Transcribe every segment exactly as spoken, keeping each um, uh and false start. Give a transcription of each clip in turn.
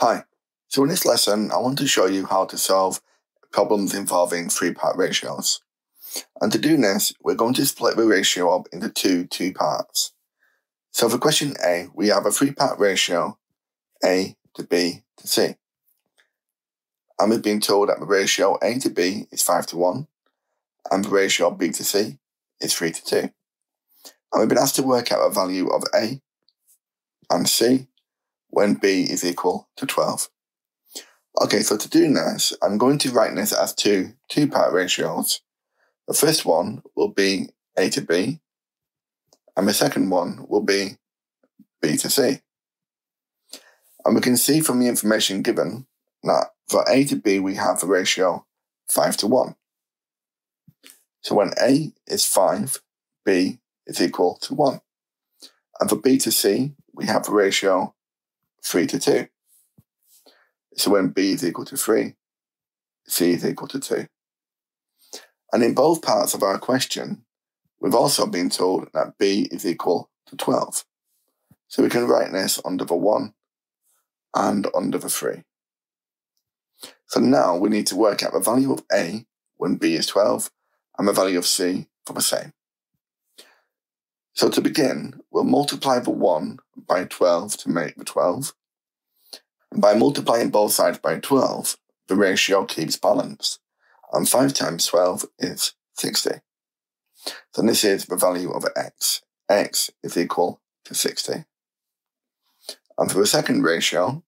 Hi, so in this lesson, I want to show you how to solve problems involving three-part ratios. And to do this, we're going to split the ratio up into two two parts. So for question A, we have a three-part ratio, A to B to C. And we've been told that the ratio A to B is five to one, and the ratio B to C is three to two. And we've been asked to work out a value of A and C when B is equal to twelve. Okay, so to do this, I'm going to write this as two two-part ratios. The first one will be A to B, and the second one will be B to C. And we can see from the information given that for A to B, we have a ratio five to one. So when A is five, B is equal to one. And for B to C, we have a ratio three to two. So when B is equal to three, C is equal to two. And in both parts of our question, we've also been told that B is equal to twelve. So we can write this under the one and under the three. So now we need to work out the value of A when B is twelve and the value of C for the same. So to begin, we'll multiply the one by twelve to make the twelve. And by multiplying both sides by twelve, the ratio keeps balance. And five times twelve is sixty. So this is the value of x. X is equal to sixty. And for the second ratio,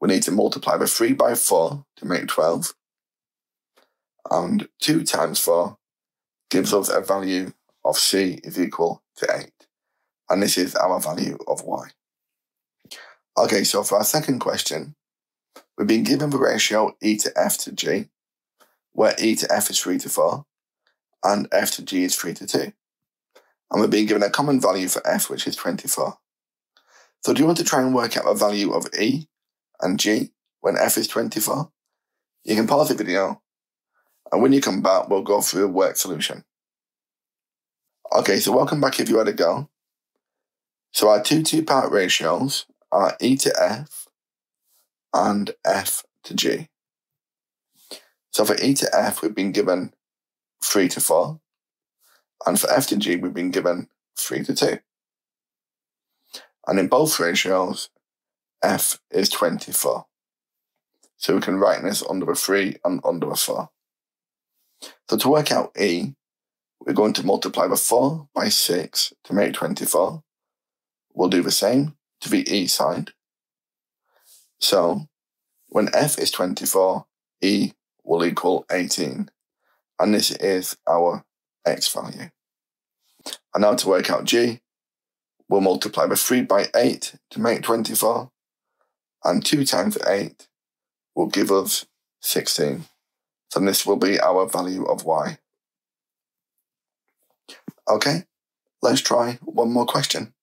we need to multiply the three by four to make twelve. And two times four gives us a value of C is equal to eight. And this is our value of y. Okay, so for our second question, we've been given the ratio e to f to g, where e to f is three to four, and f to g is three to two. And we've been given a common value for f, which is twenty-four. So do you want to try and work out the value of e and g when f is twenty-four? You can pause the video, and when you come back, we'll go through a work solution. Okay, so welcome back if you had a go. So our two two-part ratios are e to f and f to g. So for e to f, we've been given three to four. And for f to g, we've been given three to two. And in both ratios, f is twenty-four. So we can write this under a three and under a four. So to work out e, we're going to multiply the four by six to make twenty-four. We'll do the same to the e side. So when f is twenty-four, e will equal eighteen. And this is our x value. And now to work out g, we'll multiply the three by eight to make twenty-four. And two times eight will give us sixteen. So this will be our value of y. Okay, let's try one more question.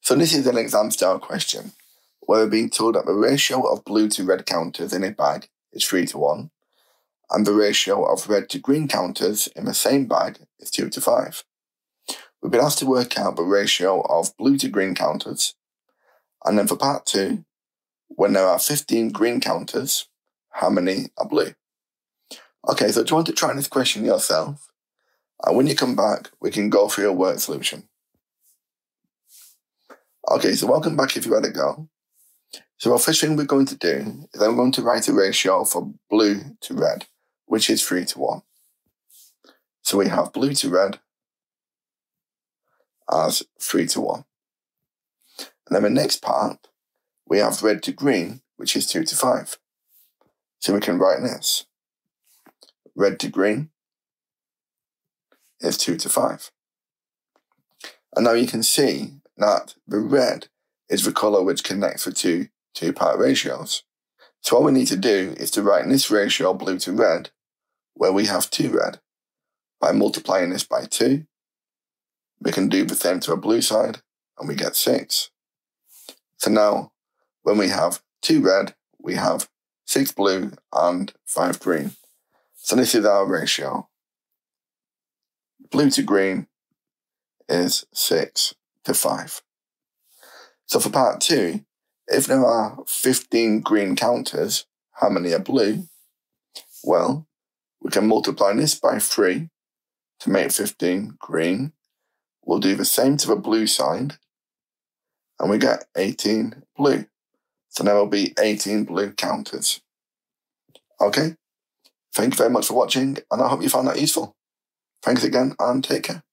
So this is an exam style question where we're being told that the ratio of blue to red counters in a bag is three to one and the ratio of red to green counters in the same bag is two to five. We've been asked to work out the ratio of blue to green counters, and then for part two, when there are fifteen green counters, how many are blue? Okay, so do you want to try this question yourself? And when you come back, we can go through a work solution. Okay, so welcome back if you had a go. So our first thing we're going to do is I'm going to write a ratio for blue to red, which is three to one. So we have blue to red as three to one. And then the next part, we have red to green, which is two to five. So we can write this. Red to green is two to five. And now you can see that the red is the colour which connects the two two-part ratios. So all we need to do is to write this ratio blue to red, where we have two red. By multiplying this by two, we can do the same to the blue side, and we get six. So now, when we have two red, we have six blue and five green. So this is our ratio. Blue to green is six to five. So for part two, if there are fifteen green counters, how many are blue? Well, we can multiply this by three to make fifteen green. We'll do the same to the blue side, and we get eighteen blue. So there will be eighteen blue counters. Okay, thank you very much for watching, and I hope you found that useful. Thanks again, and take care.